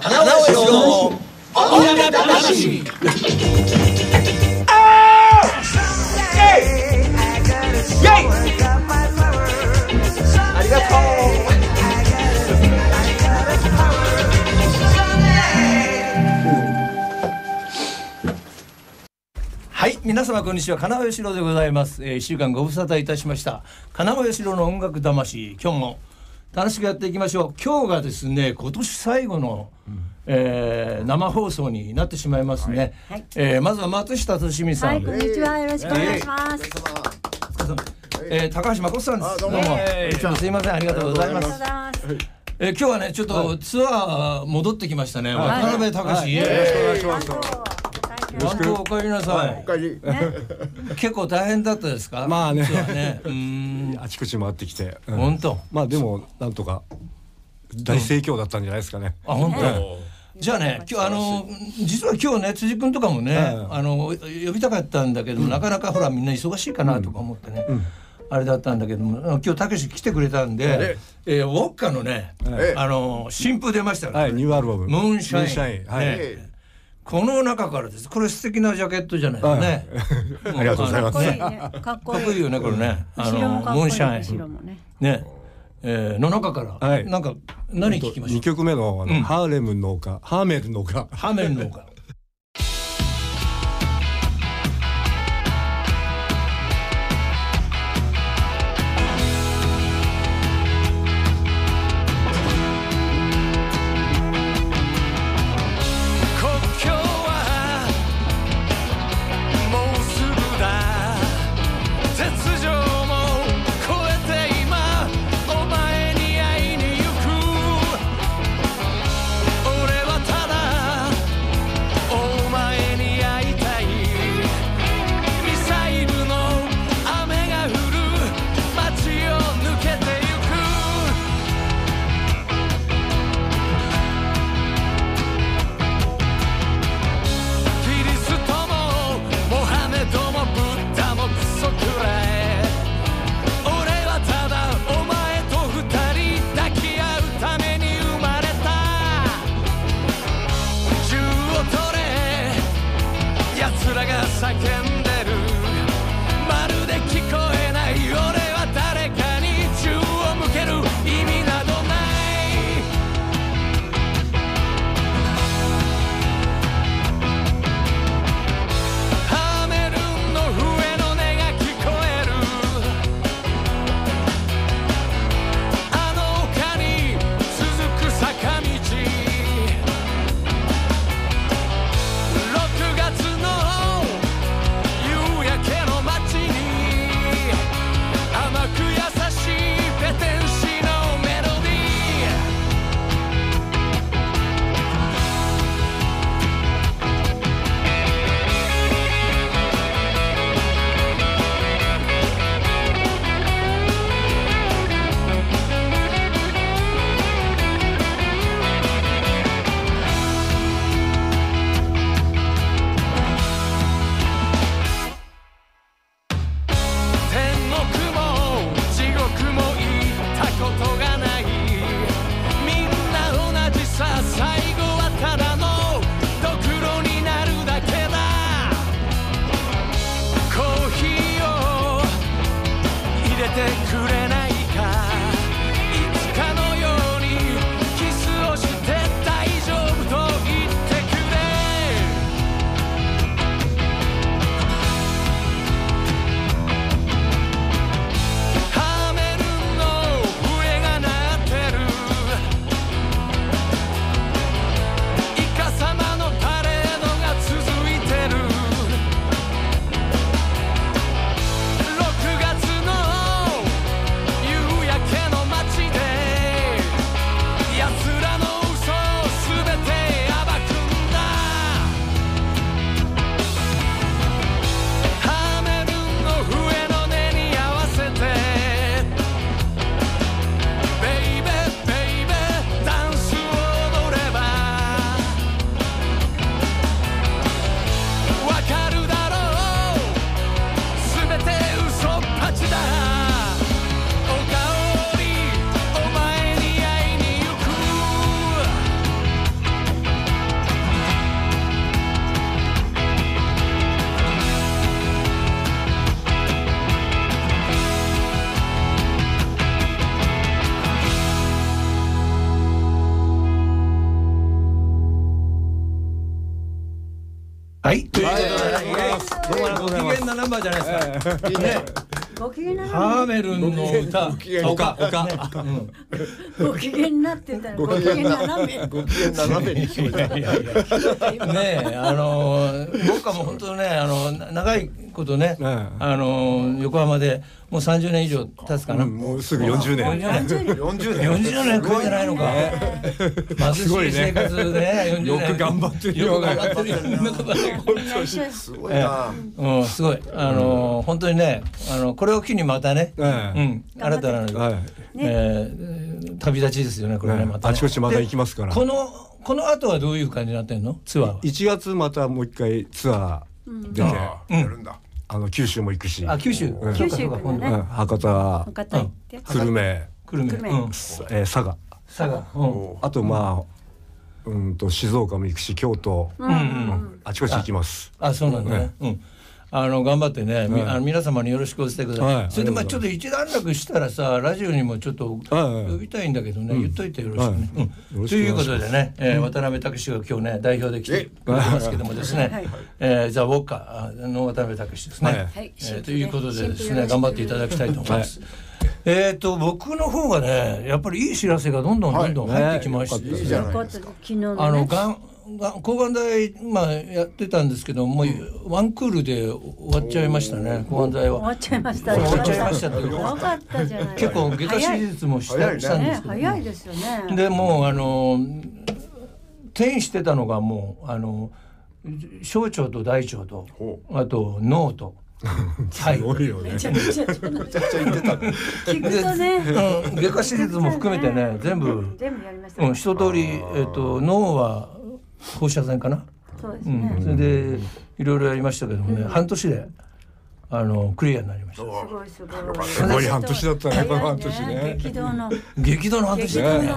花をしろの女が魂。ああ、イエイイエイ。ありがとう。はい、皆様こんにちは、金尾嘉郎でございます。1週間ご無沙汰いたしました。金尾嘉郎の音楽魂、今日も楽しくやっていきましょう。今日がですね、今年最後の、生放送になってしまいますね。はい、まずは松下俊美さん。はい、こんにちは、よろしくお願いします。高橋真子さんです。どうも、すいません、ありがとうございます。今日はね、ちょっとツアー戻ってきましたね。渡辺隆史。よろしくお願いします。本当お帰りなさい。結構大変だったですか。まあね、あちこち回ってきて。本当。まあでもなんとか大盛況だったんじゃないですかね。あ、本当。じゃあね、今日実は今日ね、辻君とかもね、呼びたかったんだけども、なかなかほらみんな忙しいかなとか思ってね、あれだったんだけども、今日たけし来てくれたんで、ウォッカのね、新譜出ました。はい、ニューアルバム。ムーンシャイン。はい。この中からです。これ素敵なジャケットじゃないですかね。ありがとうございます。かっこいいよね、これね。モンシャインねの中からなんか何聞きましょう。2曲目のハーレムの丘、ハーメルの丘、ハーメルの丘。はいということでご機嫌なナンバーじゃないですか。いいね。ご機嫌なハーメルンの歌。ご機嫌なって言ったらご機嫌なナンベ。ご機嫌なナンベに聞こえた。ねえ僕はもう本当ね長いことね横浜でもう30年以上経つかな。もうすぐ40年。40年超えてないのか。貧しい生活でね。よく頑張ってるような。すごいな。うんすごい本当にねこれを機にまたね新たな旅立ちですよねこれねまた。あちこちまた行きますから。この後はどういう感じになってんのツアーは。1月またもう一回ツアー出てやるんだ。九州も行くし、九州が今度博多行って久留米佐賀あとまあ静岡も行くし京都あちこち行きます。あそうなんだね。頑張ってね、皆様によろしくお伝えください。それでまあちょっと一段落したらさラジオにもちょっと呼びたいんだけどね言っといてよろしくね。ということでね渡辺武が今日ね代表で来てくれますけどもですねザ・ウォッカーの渡辺武ですね。ということでですね頑張っていただきたいと思います。僕の方がねやっぱりいい知らせがどんどん入ってきましてですね。抗がん剤、まあ、やってたんですけどもうワンクールで終わっちゃいましたね。抗がん剤は終わっちゃいました。終わっちゃいましたってよかったじゃない。結構外科手術もしたんですけど早いですよね。でもう転移してたのがもう小腸と大腸とあと脳とすごいよね。めちゃめちゃ言ってた。聞くとね。外科手術も含めてね全部やりました。一通り脳は放射線かな。そうですね。それでいろいろやりましたけどもね、半年でクリアになりました。すごい半年だったね。半年ね。激動の半年だね。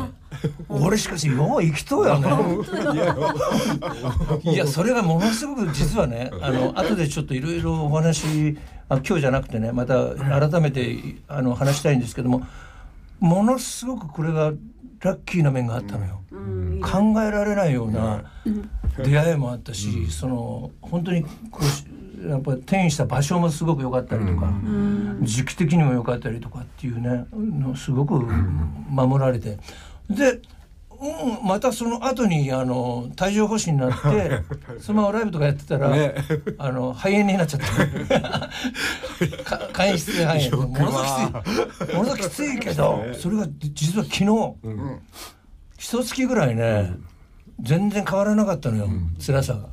俺しかしもう生きとうやね。いやそれがものすごく実はね後でちょっといろいろお話今日じゃなくてねまた改めて話したいんですけどもものすごくこれがラッキーな面があったのよ。考えられないような出会いもあったし本当にやっぱ転移した場所もすごく良かったりとか時期的にも良かったりとかっていうねすごく守られてでまたその後に帯状疱疹になってそのままライブとかやってたら肺炎になっちゃった会員室で肺炎ものすごくきついけどそれが実は昨日一月ぐらいね全然変わらなかったのよ辛さが。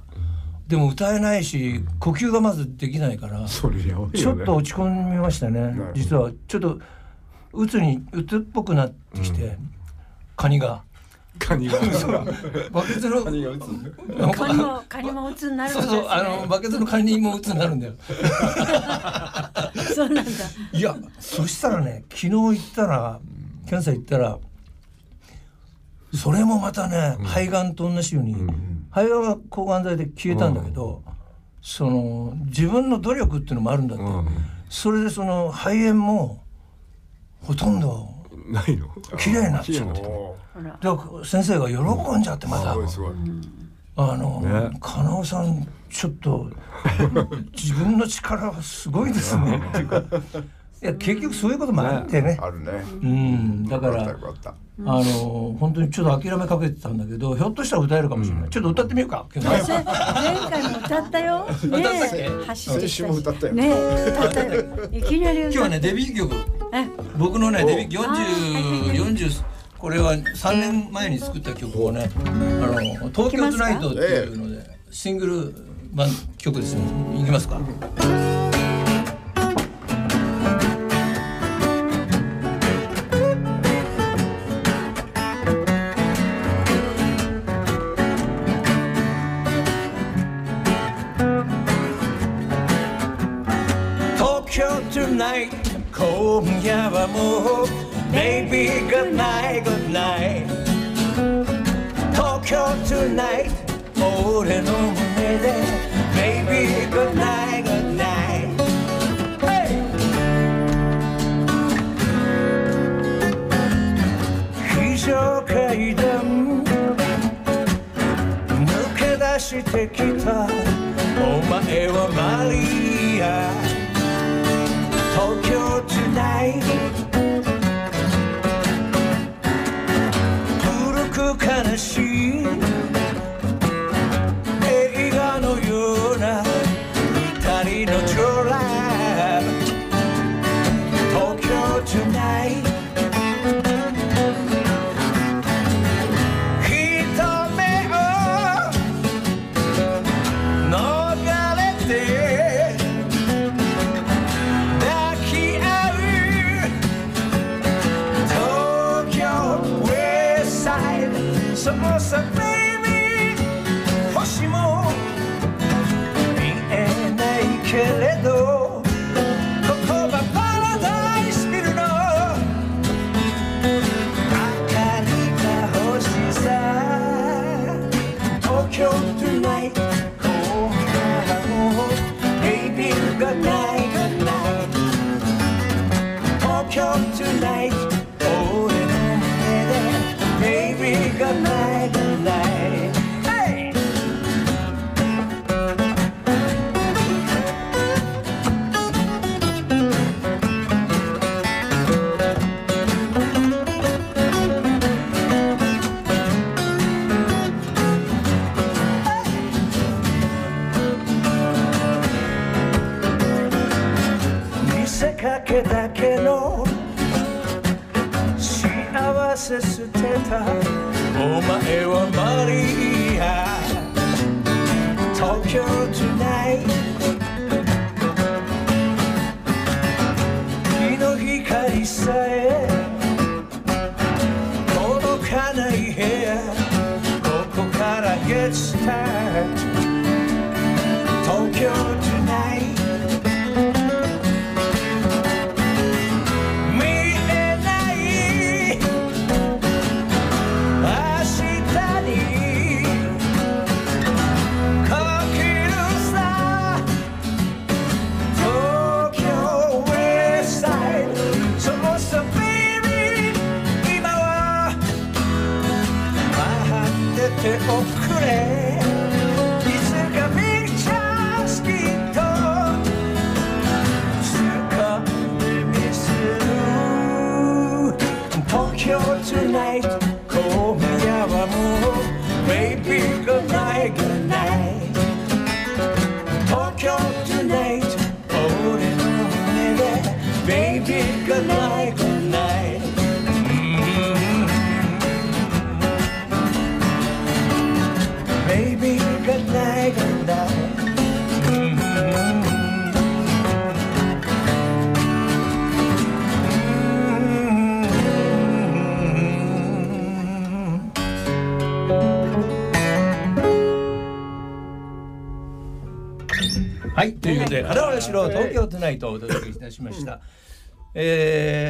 でも歌えないし呼吸がまずできないからちょっと落ち込みましたね。実はちょっとうつっぽくなってきてカニがバケツのカニも鬱になるんですよ。そうバケツのカニも鬱になるんだよ。そうなんだ。いやそしたらね昨日検査行ったらそれもまたね肺がんと同じように肺がんは抗がん剤で消えたんだけど自分の努力っていうのもあるんだって。それで肺炎もほとんどないの綺麗になっちゃって。先生が喜んじゃってまた加納さんちょっと自分の力はすごいですねっていうかいや結局そういうこともあってねだから本当にちょっと諦めかけてたんだけどひょっとしたら歌えるかもしれない。ちょっと歌ってみようか。前回も歌ったよ。歌ったっけ？先週も歌ったよ。ね歌ったよ。いきなり今日はねデビュー曲僕のねデビュー40これは3年前に作った曲をね東京トゥナイトっていうのでシングル版曲ですね。いきますか。東京トゥナイト今夜はもうBaby, good night, good night. Tokyo tonight, 俺の胸で Baby, good night, good night. Hey! 非常階段抜け出してきた名はマリア Tokyo tonight 古く悲しい映画のような二人のトラブ Tokyo tonight So baby 星も見えないけれどここはパラダイスビルの明かりが欲しさ Tokyo tonight 今夜も Baby good night good night Tokyo tonight 俺の目で Baby good night「だけの幸せ捨てた」「お前はマリア」「Tokyo tonight」「日の光さえ届かない部屋」「ここからゲットした」「Tokyo tonight」「いつかピクチャースきっとつかんでみせる」「Tokyo tonight 今夜はもう Baby good night good night」「Tokyo tonight 俺の胸で Baby good night good night」Baby, good night, good night. Hi, ということで、花原しろう東京トゥナイトをお届けいたしました。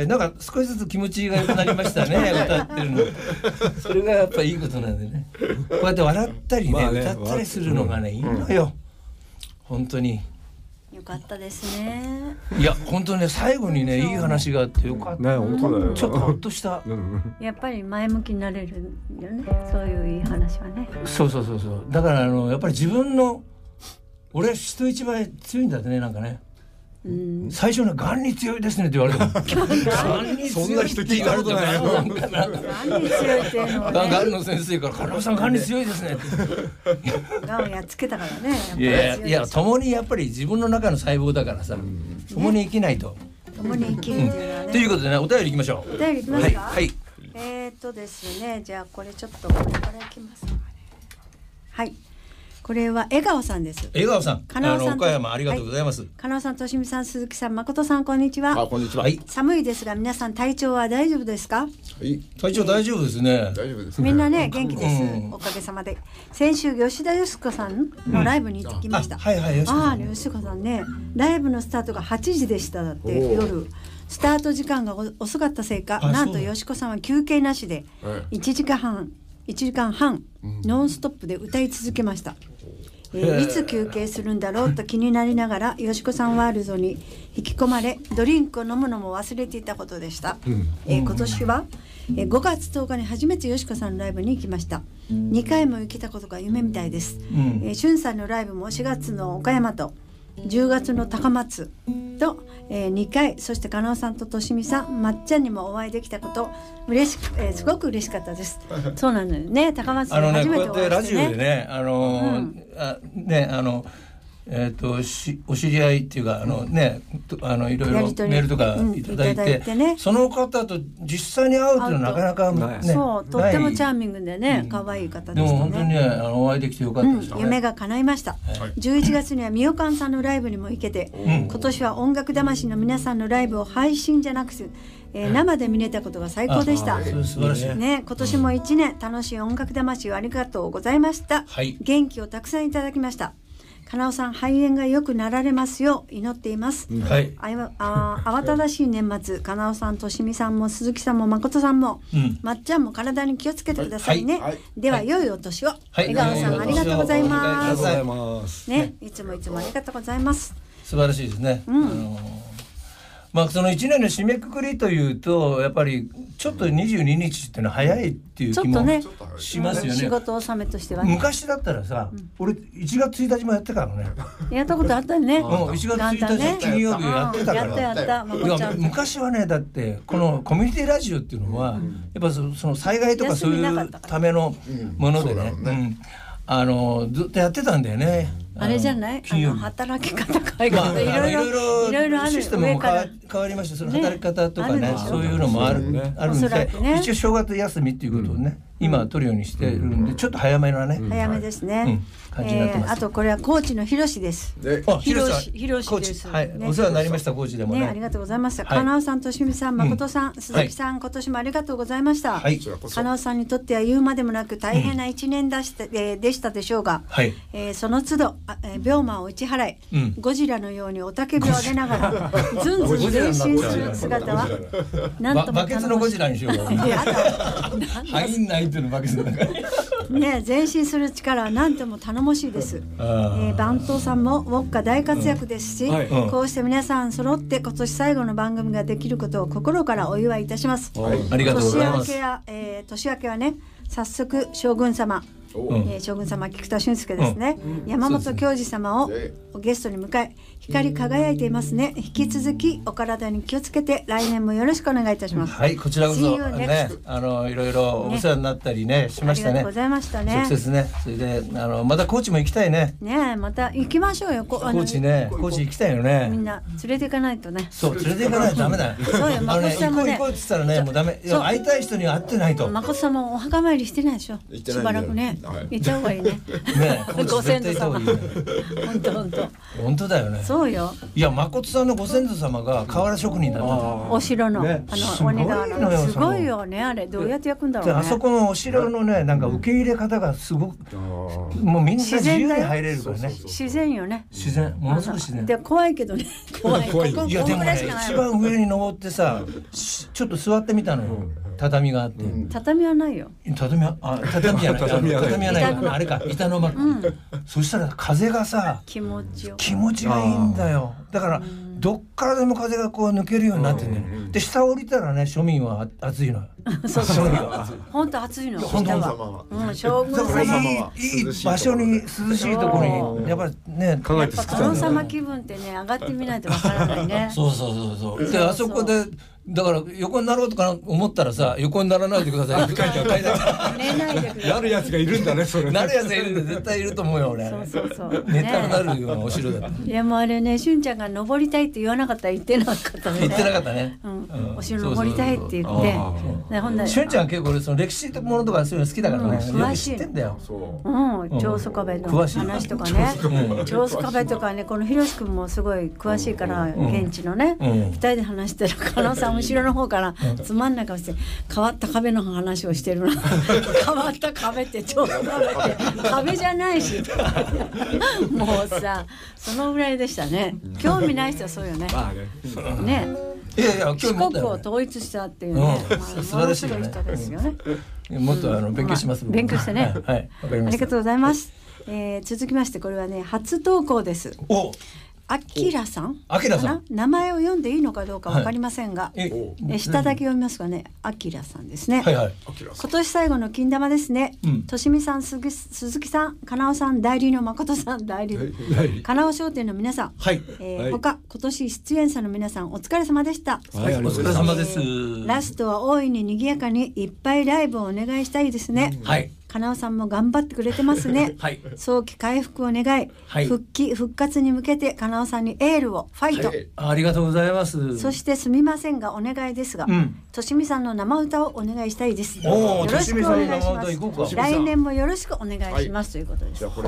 なんか少しずつ気持ちが良くなりましたね歌ってるのそれがやっぱいいことなんでねこうやって笑ったりね歌ったりするのがねいいのよ本当によかったですねいや本当にね最後にねいい話があってよかったちょっとほっとしたやっぱり前向きになれるよねそういういい話はねそうそうそうそうだからやっぱり自分の俺人一倍強いんだってねなんかね最初のがんに強いですねって言われた。そんな人聞いたことないよ。がんに強いっていうのはね。がんの先生から加納さんがんに強いですねって。がんをやっつけたからね。いやいや共にやっぱり自分の中の細胞だからさ、共に生きないと。共に生きるっていうのはね。ということでねお便りいきましょう。お便りいきますか。はい。ですねじゃあこれちょっとこれいきますかね。はい。これは江川さんです。江川さん、岡山ありがとうございます。加納さん、としみさん、鈴木さん、誠さん、こんにちは。こんにちは。寒いですが、皆さん体調は大丈夫ですか？はい、体調大丈夫ですね。大丈夫です。みんなね、元気です。おかげさまで。先週吉田よしこさんのライブに行ってきました。はいはい。ああ、よしこさんね、ライブのスタートが8時でしただって夜。スタート時間が遅かったせいか、なんとよしこさんは休憩なしで1時間半ノンストップで歌い続けました。いつ休憩するんだろうと気になりながらよしこさんワールドに引き込まれドリンクを飲むのも忘れていたことでした、今年は5月10日に初めてよしこさんのライブに行きました。2回も行けたことが夢みたいです、しゅんさんのライブも4月の岡山と10月の高松と、2回そして加納さんととしみさんまっちゃんにもお会いできたこと嬉し、すごく嬉しかったです。そうなんだよね、高松で初めてお会いしてね、こうやってラジオでねお知り合いっていうかいろいろメールとかいただいて、その方と実際に会うっていうのはなかなか、そうとってもチャーミングでね可愛い方でしたね。でも本当にねお会いできてよかったですね。夢が叶いました。11月にはみよかんさんのライブにも行けて、今年は音楽魂の皆さんのライブを配信じゃなくて生で見れたことが最高でした。素晴らしいね。今年も1年楽しい音楽魂をありがとうございました。元気をたくさんいただきました。かなおさん肺炎がよくなられますよう祈っています、慌ただしい年末、かなおさんとしみさんも鈴木さんも誠さんも、まっちゃんも体に気をつけてくださいね、では良いお年を、笑顔さんありがとうございます、いつもいつもありがとうございます。素晴らしいですね、その1年の締めくくりというとやっぱりちょっと22日っていうのは早いっていう気もしますよね。仕事納めとしては昔だったらさ、俺1月1日もやってからね、やったことあったよね。1月1日金曜日やってたから。昔はねだってこのコミュニティラジオっていうのはやっぱその災害とかそういうためのものでねずっとやってたんだよね。あれじゃない、働き方改革とかいろいろシステムも変わりまして、その働き方とかねそういうのもあるんで、一応正月休みっていうことをね今取るようにしてるんで、ちょっと早めのね早めですね。あとこれは高知のひろしです。ひろしですお世話になりました。高知でもねありがとうございました。かなおさんとしみさん誠さん鈴木さん今年もありがとうございました。かなおさんにとっては言うまでもなく大変な1年でしたでしょうが、その都度病魔を打ち払い、ゴジラのように雄たけびを上げながらずんずん前進する姿はなんとも頼もしい。前進する力はなんとも頼もしいです。番頭さんもウォッカ大活躍ですし、こうして皆さん揃って今年最後の番組ができることを心からお祝いいたします。年明けはね早速将軍様菊田俊介ですね、山本教授様をゲストに迎え光り輝いていますね。引き続きお体に気をつけて来年もよろしくお願いいたします。はい、こちらこそねいろいろお世話になったりねしましたね。ありがとうございましたね。直接ねそれでまた高知も行きたいね。ねまた行きましょうよ。高知ね高知行きたいよね。みんな連れて行かないとね。そう連れて行かないとダメだよ。そうよ誠さんもね行こう行こうって言ったらねもうダメ。会いたい人には会ってないと。誠さんもお墓参りしてないでしょ。しばらくね。行った方がいいね。ご先祖様。本当本当。本当だよね。そうよ。いや誠さんのご先祖様が瓦職人だった。お城のお根川のすごいよねあれどうやって焼くんだろうね。あそこのお城のねなんか受け入れ方がすごくもうみんな自由に入れるからね。自然よね。自然ものすごく自然。で怖いけどね。怖い。いやでもね一番上に登ってさちょっと座ってみたのよ。畳があって畳はないよ。畳じゃない。畳はない。あれか板の間。そしたら風がさ気持ちがいいんだよ。だからどっからでも風がこう抜けるようになってね。で下降りたらね庶民は暑いの。本当暑いの。本当は。将軍様いい場所に涼しいところにやっぱりね。考えて作った。将軍様気分ってね上がってみないとわからないね。そう。であそこで。だから横になろうとか思ったらさ横にならないでくださいって書いてある。なるやつがいるんだねそれ。なるやつがいるんだ絶対いると思うよ俺。そうネタになるようなお城だ。いやもうあれねしゅんちゃんが登りたいって言わなかったら言ってなかったね。言ってなかったね。お城登りたいって言って。ほんならしゅんちゃん結構その歴史のものとかそういうの好きだからね。詳しい。知ってんだよ。長宗我部の話とかね。長宗我部とかねこのひろし君もすごい詳しいから現地のね二人で話してる加納さん。後ろの方からつまんない顔して変わった壁の話をしてるな変わった壁ってちょうど壁じゃないしもうさそのぐらいでしたね。興味ない人はそうよね。四国を統一したっていうね素晴らしい人ですよね。もっと勉強します。勉強してね。ありがとうございます。続きましてこれはね初投稿です。あきらさん、あきらさん、名前を読んでいいのかどうかわかりませんが、下だけ読みますがね、あきらさんですね。はいはい。今年最後の金玉ですね。としみさん、鈴木さん、かなおさん、代理の誠さん、代理、かなお商店の皆さん、はい。他今年出演者の皆さん、お疲れ様でした。お疲れ様です。ラストは大いに賑やかにいっぱいライブをお願いしたいですね。はい。かなおさんも頑張ってくれてますね、はい、早期回復を願い、はい、復活に向けてかなおさんにエールをファイト、はい、ありがとうございます。そしてすみませんがお願いですが、としみさんの生歌をお願いしたいです。よろしくお願いします。来年もよろしくお願いします、はい、ということです。こ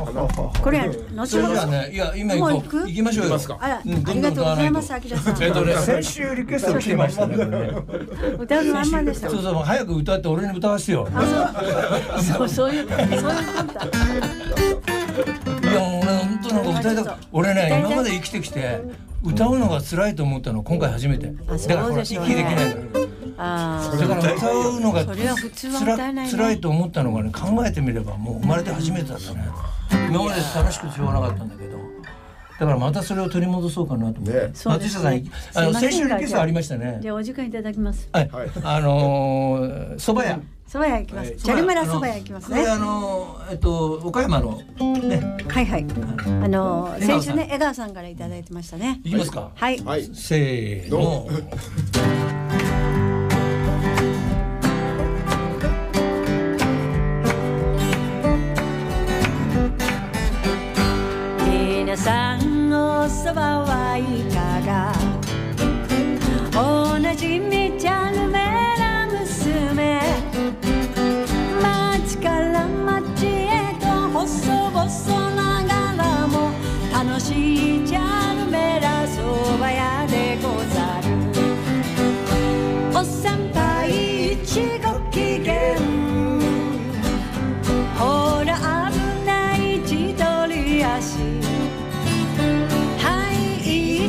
れは後ほど、ね、いや今行く行きましょうよ。ありがとうございます。あきらさん先週リクエスト来てましたね歌うのあんまでした。そうそう、早く歌って俺に歌わせてよ。いや俺本当なんか歌いたく、俺ね今まで生きてきて歌うのが辛いと思ったの今回初めて。だからほら息できないから。だから歌うのが辛いと思ったのがね、考えてみればもう生まれて初めてだったね。今まで楽しくしようがなかったんだけど。だからまたそれを取り戻そうかなと思って。松下さん、先週リクエストありましたね。じゃあお時間いただきます。はい。蕎麦屋。蕎麦屋行きます。チャルメラ蕎麦屋行きますね。これ岡山のね。はいはい。先週ね江川さんからいただいてましたね。行きますか。はい。せーの。皆さんお蕎麦はいかが。同じみチャルメラ娘。細ながらも楽しいチャルメラそば屋でござる。お先輩一ご機嫌、ほら危ない一人足、はい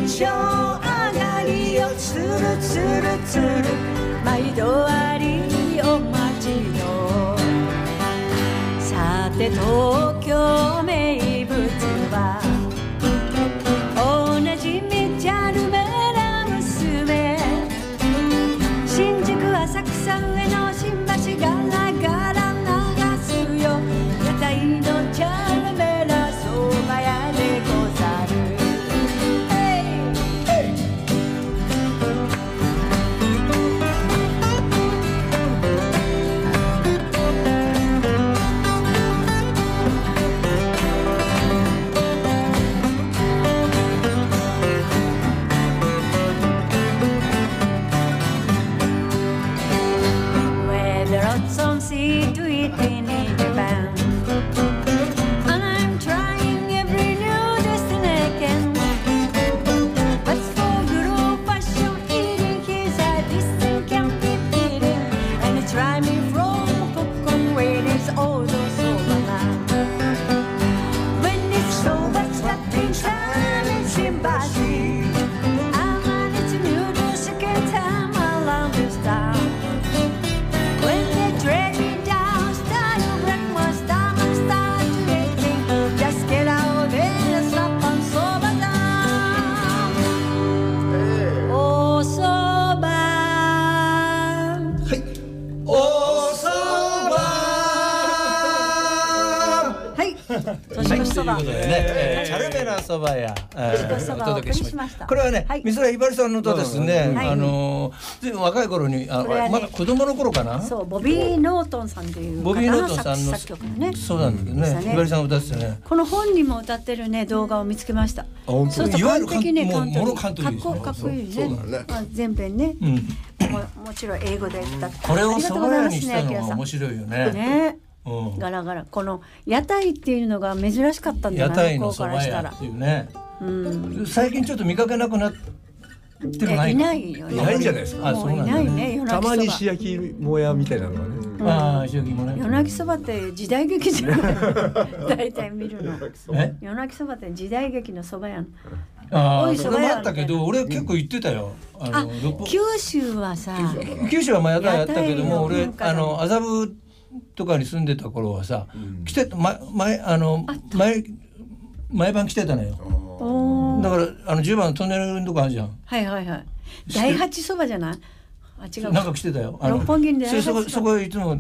一丁上がりをつるつるつる毎度ありお待ちの。さて東京名物はおなじみチャルメラ娘、新宿浅草上野新橋ガラガラ流すよ屋台のチャルメラ蕎麦屋でござ蕎麦屋お届けしました。これはね、美空ひばりさんの歌ですね。若い頃に、まだ子供の頃かな。そう、ボビー・ノートンさんというボビー・ノートンさんの作曲ね。そうなんですね。ひばりさん歌ってね。この本人も歌ってるね動画を見つけました。そうそう、完璧ねカントリー。かっこいいね。全編ね。もちろん英語で歌って。これを蕎麦屋にしたのが面白いよね。ガラガラこの屋台っていうのが珍しかったんだな。屋台の蕎麦屋っていうね、最近ちょっと見かけなくなってもないよね。いないんじゃないですか。いないね。たまに石焼きもやみたいなのがね。ああ石焼きもね。夜泣きそばって時代劇じゃない。大体見るの。夜泣きそばって時代劇の蕎麦屋の。ああそれもあったけど俺結構行ってたよ。九州はさ。九州はまあ屋台やったけども俺麻布とかに住んでた頃はさ、来て前毎晩来てたのよ。だから10番のトンネルのとこあるじゃん。はいはいはい。第八そばじゃない？あ、違う。なんか来てたよ。六本木に第八そば。そこいつも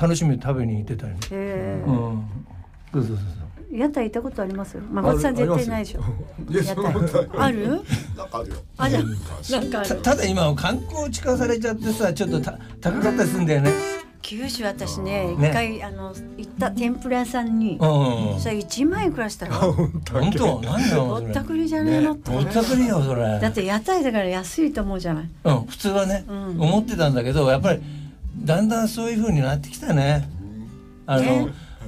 楽しみに食べに行ってたよね。へえ。うん。そうそうそうそう。屋台行ったことありますよ。まあ、松さん絶対ないでしょ。ある？なんかあるよ。あ、じゃあなんかある。ただ今観光地化されちゃってさ、ちょっと高かったりするんだよね。九州私ね、一回行った天ぷら屋さんに、それ1万円くらしたら。本当？なんだよ。ぼったくりじゃねえのって。ぼったくりよそれ。だって屋台だから安いと思うじゃない。うん、普通はね、思ってたんだけど、やっぱりだんだんそういう風になってきたね。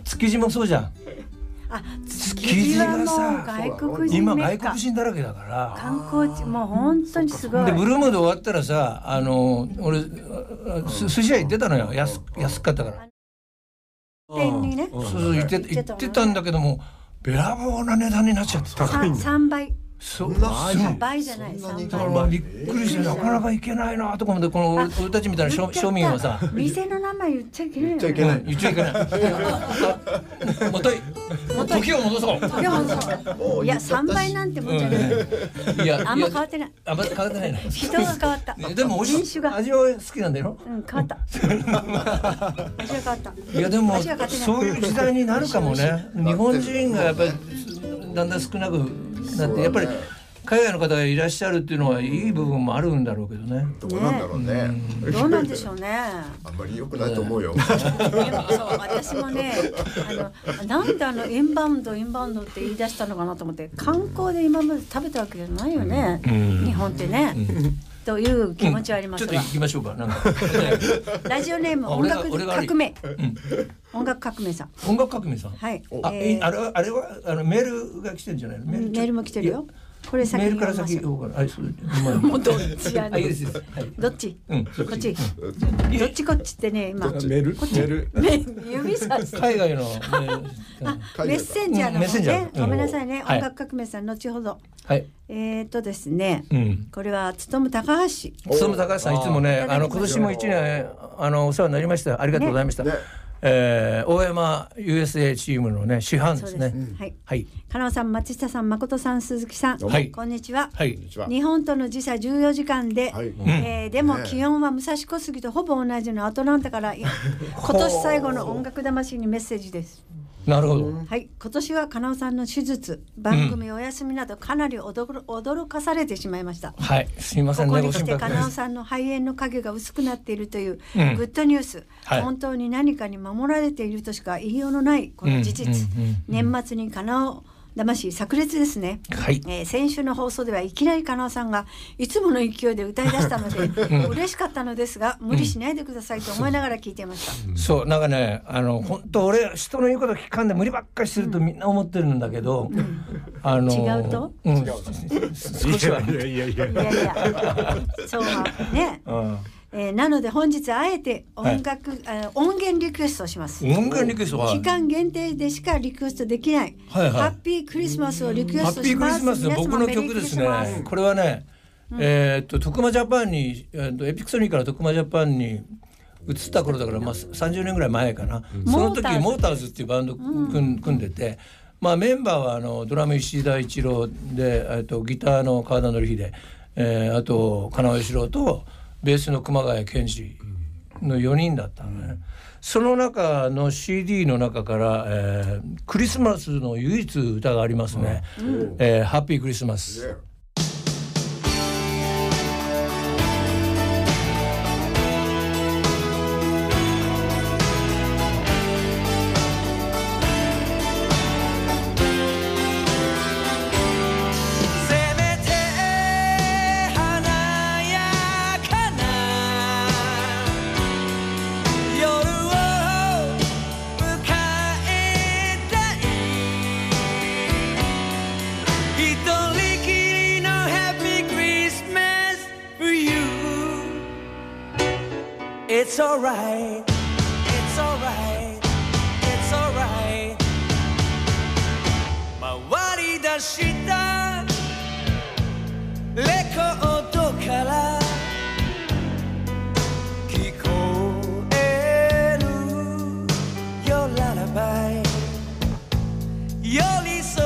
築地もそうじゃん。あ、築地はもう外国人今外国人だらけだから観光地もう本当にすごいで、ブルームで終わったらさ、俺寿司屋行ってたのよ。安かったから店にね、そう行ってたんだけども、べらぼうな値段になっちゃった。高いんだ。3倍。そんな倍じゃない。びっくりして、なかなか行けないなとか思って、この俺たちみたいな庶民はさ、店の名前言っちゃいけない。言っちゃいけない。もとい時を戻そう。いや3倍なんてもんじゃない。いやあんま変わってない。あんま変わってないな。人が変わった。でも味は好きなんだよ。うん、変わった。味は変わった。いやでもそういう時代になるかもね。日本人がやっぱりだんだん少なくなって、やっぱり海外の方がいらっしゃるっていうのはいい部分もあるんだろうけどね。どうなんだろうね。どうなんでしょうね。あんまり良くないと思うよ。私もね、なんでインバウンドインバウンドって言い出したのかなと思って、観光で今まで食べたわけじゃないよね、日本ってね、という気持ちはありますが、ちょっと行きましょうか。なんかラジオネーム音楽革命、音楽革命さん。音楽革命さん。はい。あれはメールが来てるんじゃないの？メールも来てるよ。これ先メールから先行こうかな。はい、それ。もうどっちやね。どっち？こっち。どっちこっちってね、今。メール。こっち。指さす。海外のメッセンジャーのね。ごめんなさいね。音楽革命さん、後ほど。はい。ですね、これはつとむ高橋さん、いつもね、今年も1年お世話になりました。ありがとうございました。大山 USA チームのね、主犯ですね。はい。加納さん、松下さん、誠さん、鈴木さん、こんにちは。日本との時差14時間で、でも気温は武蔵小杉とほぼ同じのアトランタから、今年最後の音楽魂にメッセージです。なるほど。はい、今年は加納さんの手術、番組お休みなどかなり驚かされてしまいました。はい、すみませんね。ここに来て加納さんの肺炎の影が薄くなっているというグッドニュース、本当に何かに守られているとしか言いようのないこの事実。年末に加納魂炸裂ですね。はい、先週の放送ではいきなり加納さんがいつもの勢いで歌い出したので嬉しかったのですが、無理しないでくださいと思いながら聞いてました。そうなんかね、本当俺人の言うこと聞かんで無理ばっかりするとみんな思ってるんだけど、違うと、少しは。いやそうね。なので本日あえて音源リクエストします。音源リクエストは期間限定でしかリクエストできないハッピークリスマスをリクエストします。ハッピークリスマス、僕の曲ですね。これはね、徳間ジャパンに、エピクソニーから徳間ジャパンに移った頃だから、まあ30年ぐらい前かな。その時モーターズっていうバンド組んでて、まあメンバーはドラム石田一郎で、ギターの川田紀秀で、あと金尾義郎とベースの熊谷健二の4人だったのね。その中の CD の中から、クリスマスの唯一歌がありますね。ハッピークリスマス。It's alright, it's alright, it's alright. 回り出したレコードから聞こえるよララバイ寄り添う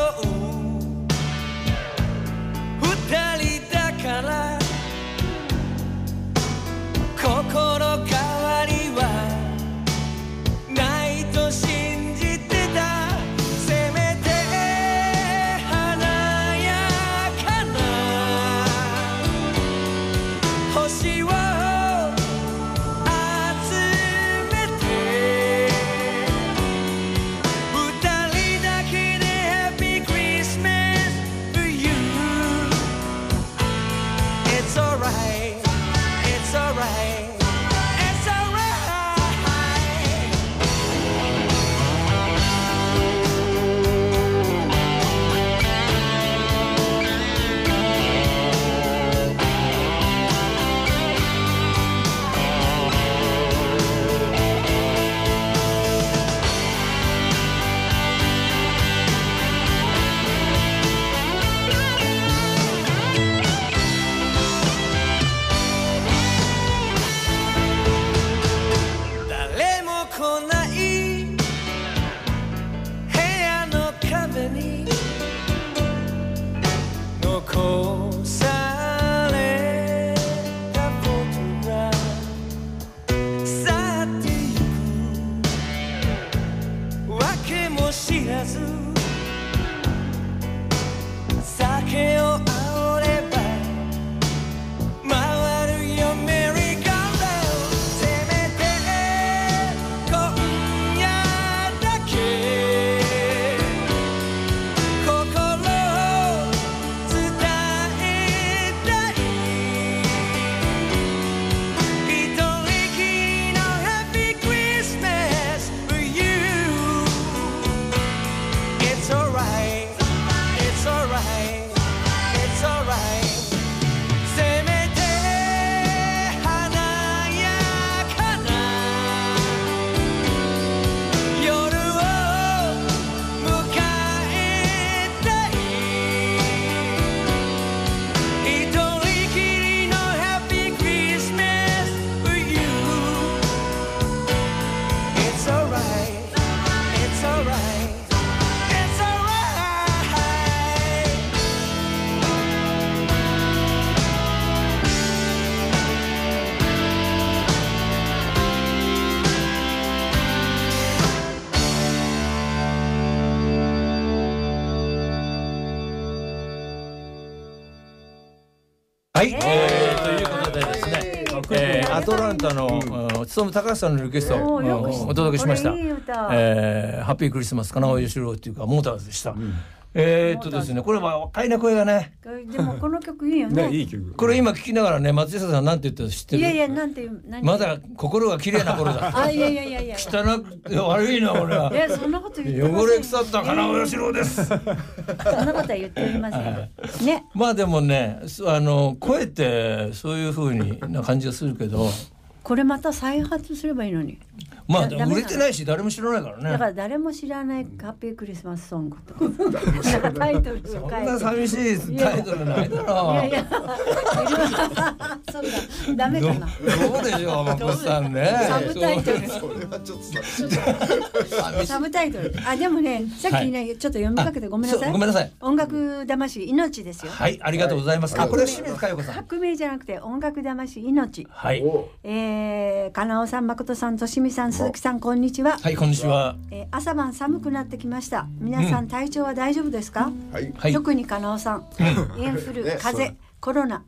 はい、ということでですね、アトランタの努高橋さんのリクエストをお届けしました。ハッピークリスマス金尾義郎っていうかモーターズでした。ですね、これは若いな声がね。でもこの曲いいよね。いい曲。これ今聞きながらね、松下さんなんて言ったの知ってる？いやいや、なんて何。まだ心が綺麗な頃だ。あ、いやいやいやいや。汚くて悪いな俺は。いや、そんなこと言ってません。汚れ腐った金尾義郎です。そんなことは言っておりません。ね、まあでもね、声ってそういう風にな感じがするけど、これまた再発すればいいのに。まあ売れてないし誰も知らないからね。だから誰も知らないハッピークリスマスソングとかタイトルを変えて、そんな寂しいタイトルないだろう。いやいや、そうだ、ダメかな。どうでしょう、マコさんね。サブタイトル、それはちょっとサブタイトル。あ、でもね、さっきね、ちょっと読みかけてごめんなさい。ごめんなさい。音楽魂命ですよ。はい、ありがとうございます。あ、これは清水佳代子さん、革命じゃなくて音楽魂命。はい、金尾さん、誠さん、俊美さん、鈴木さん、こんにちは。はい、こんにちは。朝晩寒くなってきました。皆さん体調は大丈夫ですか？はい。特に金尾さん、インフル、風邪、コロナ、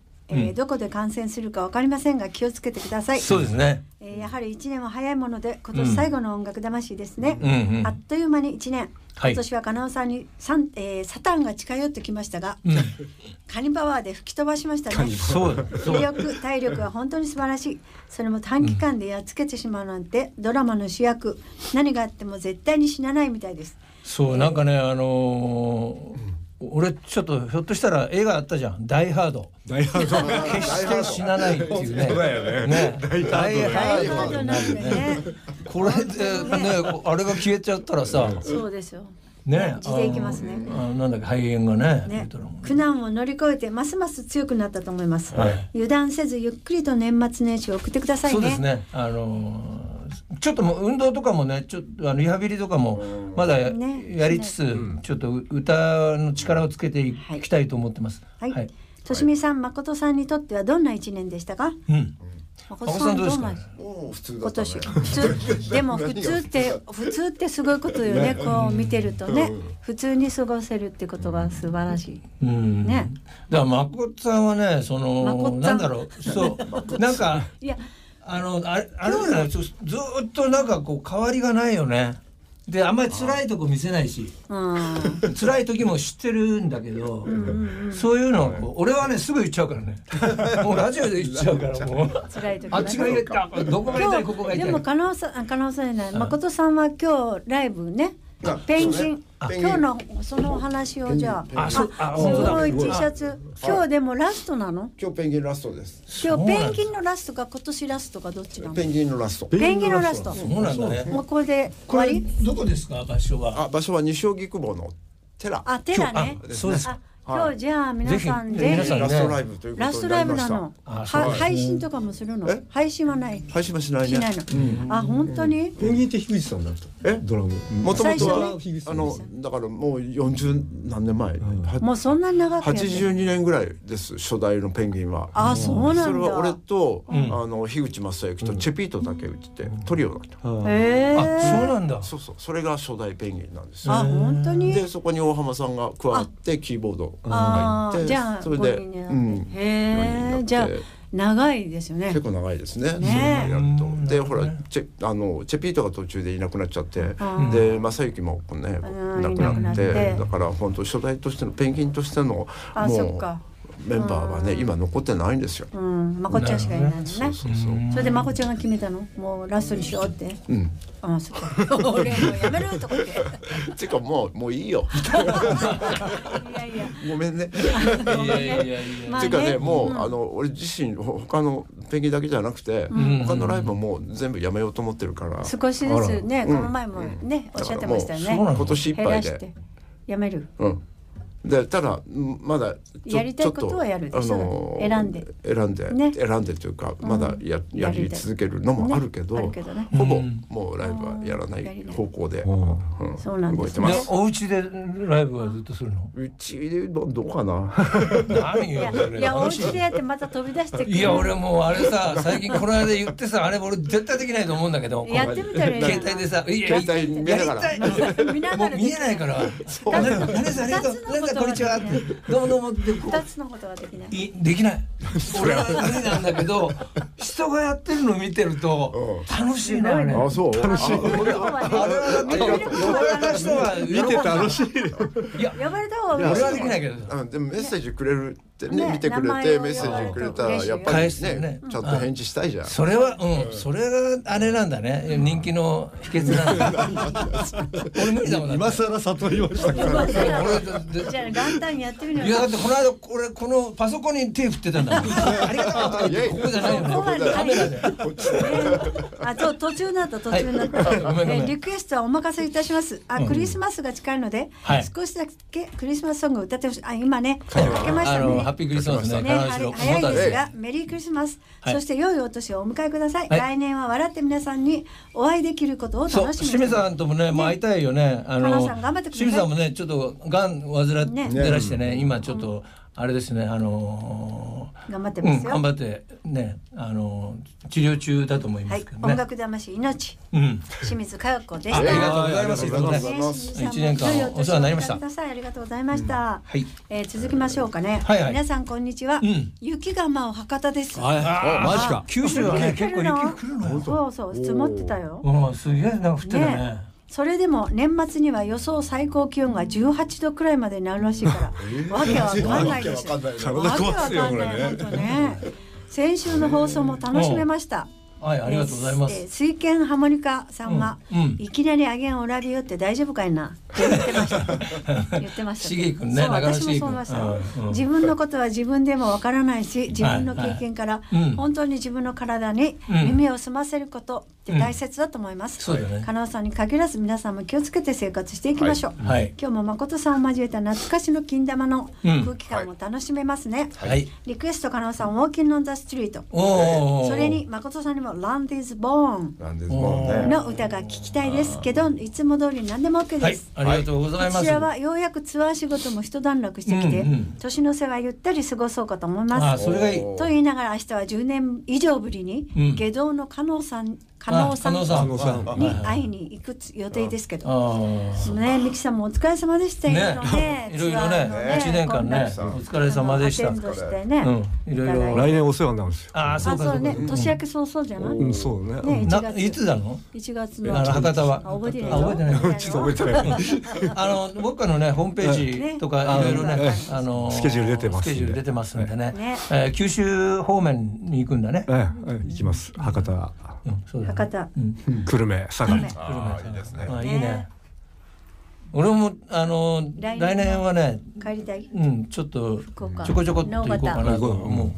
どこで感染するかわかりませんが気をつけてください。そうですね。やはり1年は早いもので、今年最後の音楽魂ですね。あっという間に1年。今年は金尾さんにサタンが近寄ってきましたが、カニパワーで吹き飛ばしましたね。気力、体力は本当に素晴らしい。それも短期間でやっつけてしまうなんて、ドラマの主役、何があっても絶対に死なないみたいです。そう、なんかね、俺ちょっとひょっとしたら映画あったじゃん、ダイハード。決して死なないっていうね。ダイハードなんでね。これでね、あれが消えちゃったらさ。そうですよ。ね、地でいきますね。なんだっけ、肺炎がね。苦難を乗り越えてますます強くなったと思います。油断せずゆっくりと年末年始を送ってくださいね。そうですね。ちょっともう運動とかもね、ちょっとリハビリとかもまだやりつつ、ちょっと歌の力をつけていきたいと思ってます。はい。としみさん、誠さんにとってはどんな一年でしたか？誠さんどうですかね。普通だったね今年。でも普通ってすごいことよね。こう見てるとね、普通に過ごせるってことが素晴らしい、ね。だから誠さんはね、そのなんだろう、そうなんかいやあれはずっとなんかこう変わりがないよね。であんまり辛いとこ見せないし、辛い時も知ってるんだけど、そういうのをこう俺はねすぐ言っちゃうからね。もうラジオで言っちゃうからもう。辛い時。あっちが言った。どこが痛いここが痛い。でも可能性ない。誠さんは今日ライブね。ペンギン、今日のその話をじゃあ、すごい T シャツ、今日でもラストなの？今日ペンギンラストです。今日ペンギンのラストか今年ラストかどっちなの？ペンギンのラスト。そうなんだね。もうこれで終わり？どこですか場所は？場所は西荻窪の寺。寺ね。そうです。今日じゃあ皆さんぜひラストライブということになりました。ラストライブなの。配信とかもするの？配信はない。配信はしないね。あ、本当に？ペンギンって樋口さんなんですか？ドラム。もともとはだからもう40何年前。もうそんなに長くやね。82年ぐらいです初代のペンギンは。あ、そうなんだ。それは俺と樋口正幸とチェピート竹内ってトリオだった。へえ。あ、そうなんだ。そうそう。それが初代ペンギンなんですよ。あ、本当に？でそこに大浜さんが加わってキーボード。ああ、じゃあ5人になって、じゃあ長いですよね。結構長いですね。でほらチェピートが途中でいなくなっちゃって、で正幸もね亡くなって、だから本当初代としてのペンギンとしてのもうメンバーはね今残ってないんですよ。まこちゃんしかいないんですね。それでまこちゃんが決めたの、もうラストにしようって。あ、そっか。俺もうやめるとかっててかもういいよ。いやいやごめんね。てかね、もう俺自身他のペンギンだけじゃなくて他のライブももう全部やめようと思ってるから。少しずつね、この前もねおっしゃってましたよね。今年いっぱいでやめる。でただまだやりたいことはやるでしょ。選んでというか、まだやり続けるのもあるけど、ほぼもうライブはやらない方向で動いてます。お家でライブはずっとするの？うちでどうかな。何よそれ。いやお家でやってまた飛び出してくる。いや俺もうあれさ、最近この間言ってさ、あれ俺絶対できないと思うんだけど。やってみたらいい。携帯でさ、携帯見ながら。もう見えないから。こんにちは。どうも2つのことはできない。俺は無理なんだけど、人がやってるの見てると楽しいな。あれ楽しい。俺はだって呼ばれた人は見て楽しい。いや呼ばれた方が俺はできないけど、でもメッセージくれるってね、見てくれてメッセージくれたらやっぱりねちゃんと返事したいじゃん。それはそれがあれなんだね、人気の秘訣なんだ。俺無理だもん。今更悟りましたから。じゃあ元旦やってみる。いやだってこの間俺このパソコンに手振ってたんだもん。ありがとう。ここじゃないよ。カメラで。あと途中になった。リクエストはお任せいたします。あ、クリスマスが近いので少しだけクリスマスソングを歌ってほしい。あ、今ねかけましたね。ハッピークリスマスね。早いですがメリークリスマス。そして良いお年をお迎えください。来年は笑って皆さんにお会いできることを楽しみに。清水さんともね会いたいよね。清水さんもねちょっとがん患ってらしてね、今ちょっとあれですね、頑張ってますよ。頑張ってね、治療中だと思いますけどね。音楽魂命、清水佳代子でした。ありがとうございます。1年間お世話になりました。ありがとうございました。続きましょうかね。皆さんこんにちは。雪がまお博多です。マジか。九州はね結構雪来るの。そうそう積もってたよ。すげえな降ってたね。それでも年末には予想最高気温が18度くらいまでになるらしいからわけわかんないです。わけわかんない本当ね。先週の放送も楽しめました。はい、ありがとうございます。水拳ハモニカさんがいきなりあげんおらびよって大丈夫かいなって言ってました。しげい君ね。そう、私もそう思いました。自分のことは自分でもわからないし、自分の経験から本当に自分の体に耳を澄ませることって大切だと思います。加納さんに限らず皆さんも気をつけて生活していきましょう。今日も誠さんを交えた懐かしの金玉の空気感も楽しめますね。リクエスト加納さん、ウォーキングオンザストリート。それに誠さんにもLand is Born の歌が聴きたいですけど、いつも通り何でも OK です。ありがとうございます。こちらはようやくツアー仕事も一段落してきて、うんうん、年の瀬はゆったり過ごそうかと思います。あ、それがいいと言いながら、明日は10年以上ぶりに、うん、下道の加納さんに会いに行く予定ですけどね。三木さんもお疲れ様でしたよね。いろいろね、1年間ね、お疲れ様でした。いろいろ来年お世話になるんですよ。ああ、そうかそうね。年明け早々じゃない？そうね。いつだの？1月の博多は覚えてない。ちょっと覚えてない。僕のねホームページとかいろいろねスケジュール出てます。スケジュール出てますんでね。九州方面に行くんだね。行きます。博多。博多、久留米、佐賀、いいですね。いいね。俺も来年はね、帰りたい。ちょっとちょこちょこっと行こうかなと思う。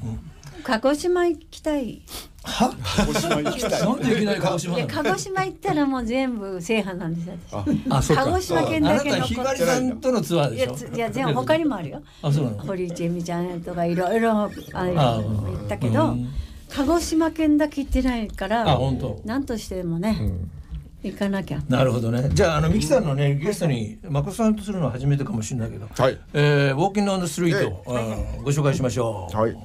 鹿児島行きたい。は？鹿児島行きたい。なんでいきなり鹿児島？鹿児島行ったらもう全部制覇なんです私。鹿児島県だけの。あなたひばりさんとのツアーでしょ？いや全部他にもあるよ。あ、そうなの。堀内恵美ちゃんとかいろいろ行ったけど。鹿児島県だけ行ってないから何としてもね、行かなきゃ。なるほどね。じゃあ三木さんのねゲストに誠さんとするのは初めてかもしれないけど、はい、ウォーキングオンザストリートを、ご紹介しましょう。はい。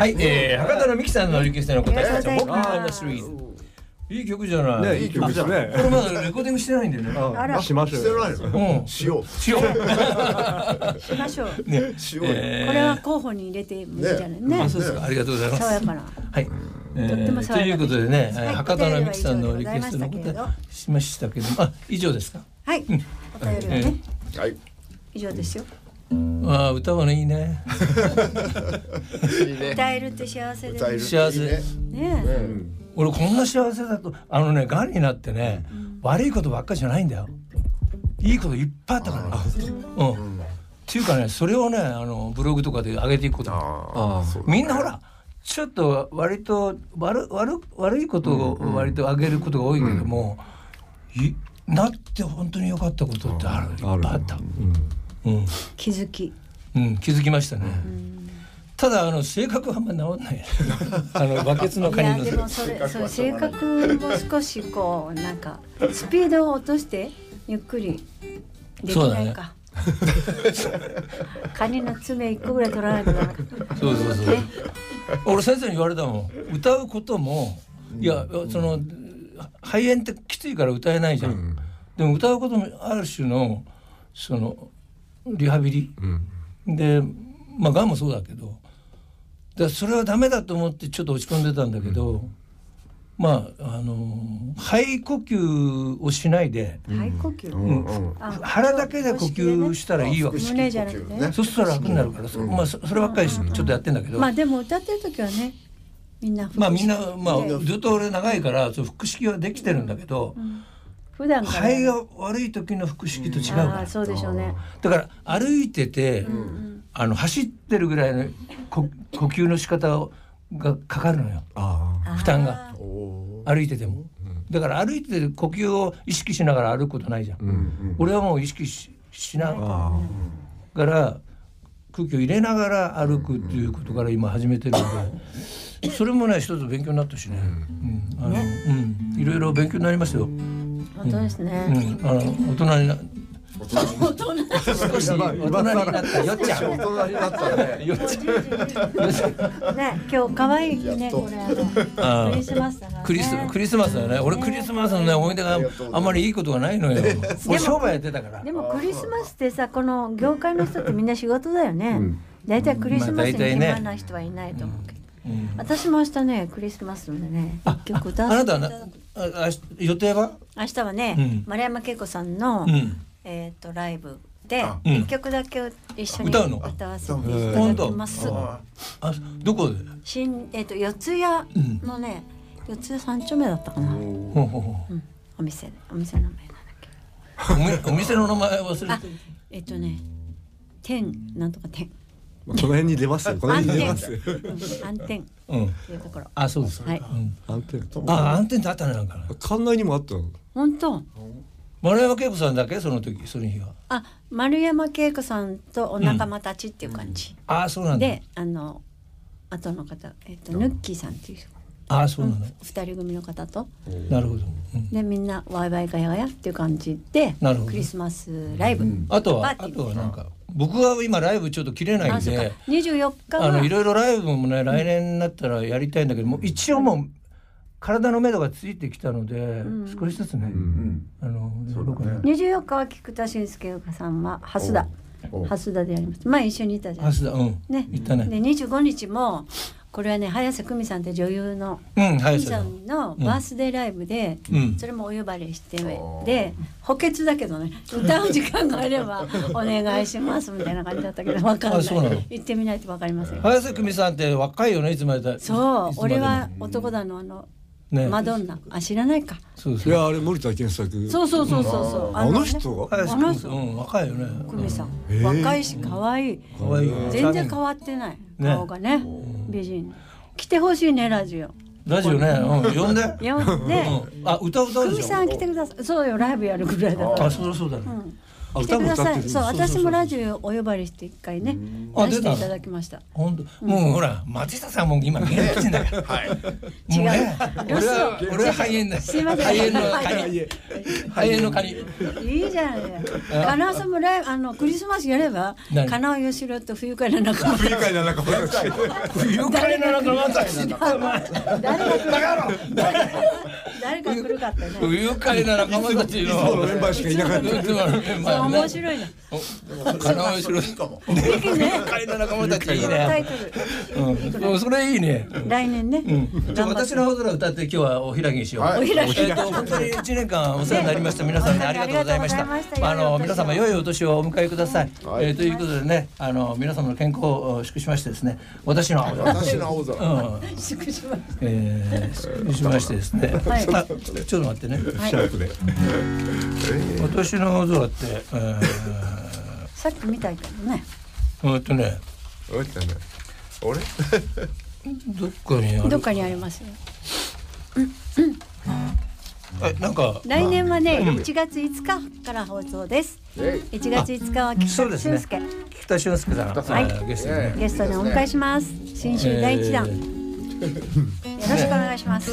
はい、博多のミキさんのリクエストの答えたちは僕のシリーズ。いい曲じゃない。いい曲じゃね。これまだレコーディングしてないんだよね。あら、しましょう。してないです。しようしようしましょうね。しよう。これは候補に入れてもいいじゃないね。そうですか。ありがとうございます。爽やかな。はい、とっても爽やかな。ということでね、博多のミキさんのリクエストの答えしましたけど、あ、以上ですか。はい、お便りはね、はい、以上ですよ。あ、歌うのいいね。歌えるって幸せで、幸せね。俺こんな幸せだと、がんになってね、悪いことばっかりじゃないんだよ。いいこといっぱいあったからね。うん。っていうかね、それをね、ブログとかで上げていくこと。みんなほら、ちょっと割と悪いことを割と上げることが多いけども、なって本当に良かったことってある。いっぱいあった。気づき。うん、気づきましたね。ただ性格はあんま治んない。バケツのカニの。でもそれ性格も少しこうなんかスピードを落としてゆっくりできないか。カニの爪1個ぐらい取らないとな。そうそうそう。俺先生に言われたもん。歌うこともいや、肺炎ってきついから歌えないじゃん。でも歌うこともある種のリハビリ、で、まあがんもそうだけど、だそれはダメだと思ってちょっと落ち込んでたんだけど、まあ肺呼吸をしないで、肺呼吸、腹だけで呼吸したらいいわけ。胸じゃなくて、そうしたら楽になるから、まあそればっかりちょっとやってんだけど。まあでも歌ってる時はね、みんなずっと俺長いから腹式はできてるんだけど。肺が悪い時の腹式と違うから。そうでしょうね。だから歩いてて、走ってるぐらいの呼吸の仕方がかかるのよ。負担が歩いてても。だから歩いてて呼吸を意識しながら歩くことないじゃん。俺はもう意識しながら空気を入れながら歩くっていうことから今始めてるんで、それもね一つ勉強になったしね。いろいろ勉強になりましたよ。本当ですね。大人になったよっちゃん。ね、今日可愛いね、これクリスマスだから。クリスマスだね。俺クリスマスのね思い出があんまりいいことがないのよ。俺商売やってたから。でもクリスマスってさ、この業界の人ってみんな仕事だよね。だいたいクリスマスに暇な人はいないと思うけど。私も明日ねクリスマスでね一曲歌わせていただく。予定は明日はね、丸山恵子さんのライブで一曲だけ一緒に歌わせていただきます。どこで？四谷のね、四谷三丁目だったかな。お店の名前なんだっけ。お店の名前忘れてる。天なんとか天。この辺に出ますよ。この辺に出ます。暗転。というところ。あ、そうです。はい。暗転。あ、暗転だったねなんか。館内にもあったの。本当。丸山恵子さんだけその時その日は。あ、丸山恵子さんとお仲間たちっていう感じ。あ、そうなんだ。で、後の方ヌッキーさんっていう。あ、そうなの。二人組の方と。なるほど。でみんなワイワイガヤガヤっていう感じでクリスマスライブ。あとはなんか。僕は今ライブちょっと切れないんで、24日はいろいろライブもね来年になったらやりたいんだけども、一応もう体の目処がついてきたので少しずつね。24日は菊田信介さんは蓮田でやります。前一緒にいたじゃん。蓮田ね。行ったね。で25日もこれはね早瀬久美さんって女優の久美さんのバースデーライブで、それもお呼ばれしてで補欠だけどね、歌う時間があればお願いしますみたいな感じだったけど、分かんない。行ってみないと分かりません。早瀬久美さんって若いよね、いつまでだ。そう、俺は男だのマドンナ、あ、知らないか。そうです。いやあれ森田健作。そう。あの人が。あの人、若いよね。久美さん、若いし可愛い。全然変わってない顔がね。美人来てほしいね、ラジオね、呼んであ、歌うでしょ。久美さん来てください。そうよ、ライブやるぐらいだから。あ、そうだ。てください。そう、私もラジオお呼ばれして一回ね出していただきました。本当、もうほら松下さんも今芸能人だから。はい。違う。俺は肺炎だ。すいません。肺炎のカニ。いいじゃない。カナオさんもクリスマスやればカナオヨシロと不愉快な仲間。誰が来るかってね。不愉快な仲間たちの。いつものメンバーしかいなかった。面白いな。カナオヨシロかも。不愉快な仲間たちいいね。それいいね。来年ね。じゃあ私の青空歌って今日はお開きにしよう。本当に1年間お世話になりました。皆さんねありがとうございました。皆様良いお年をお迎えください。ということでね、皆様の健康を祝しましてですね、私の青空。祝しましてですね。ちょっと待ってね。シャープで。私の青空ってさっき見たいけどね。あれ？どっかにありますよ。なんか来年はね1月5日から放送です。1月5日は菊田俊介さんがゲストにお迎えします。新春第1弾よろしくお願いします。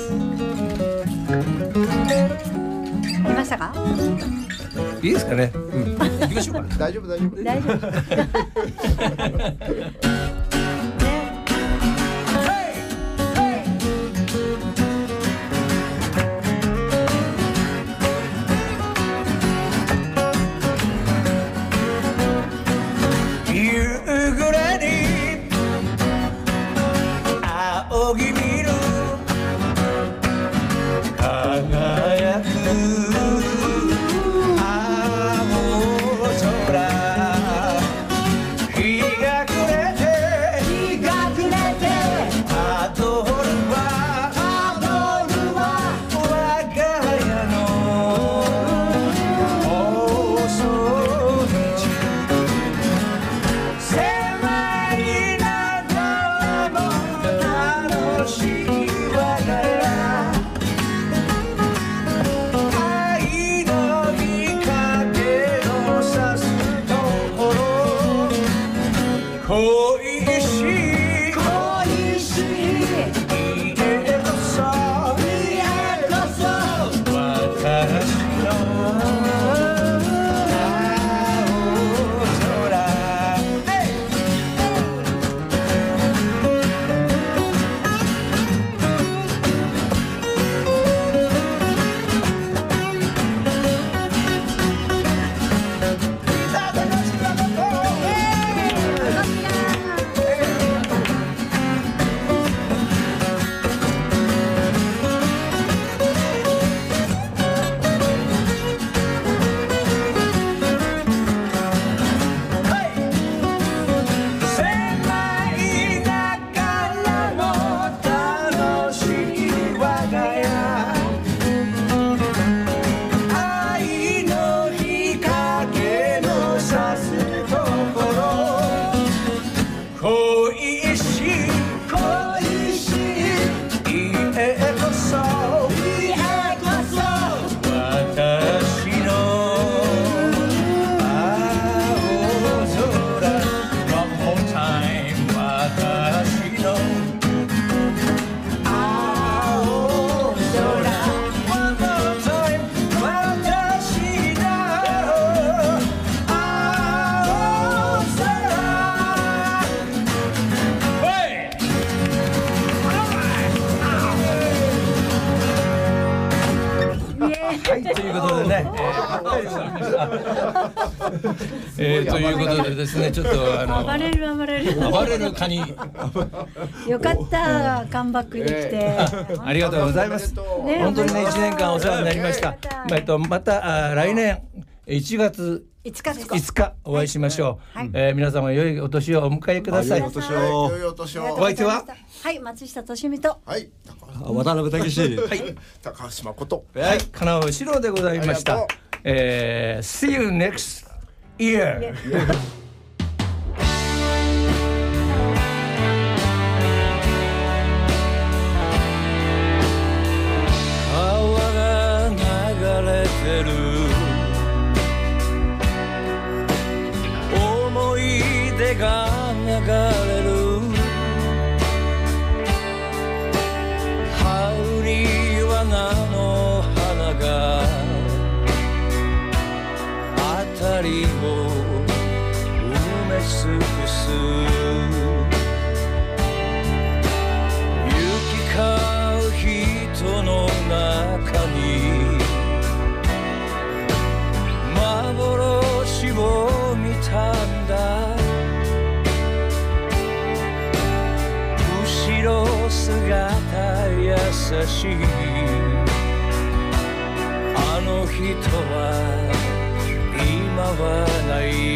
いましたか？いいですかね。行きましょうか。大丈夫。ということでですね、ちょっと暴れるカニ。よかったカムバックできて。ありがとうございます。本当にね1年間お世話になりました。また来年1月5日お会いしましょう。皆様良いお年をお迎えください。お相手は松下俊美と渡辺武史、高橋誠、金尾志郎でございました。See you next year. しいあの人は今はない。